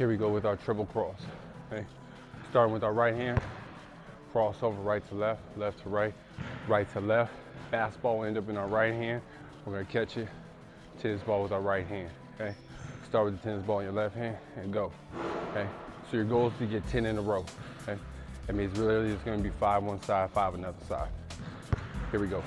Here we go with our triple cross. Okay. Starting with our right hand, cross over right to left to left. Fastball will end up in our right hand. We're gonna catch it. Tennis ball with our right hand, okay? Start with the tennis ball in your left hand and go, okay? So your goal is to get 10 in a row, okay? That means literally it's gonna be 5 one side, 5 another side. Here we go.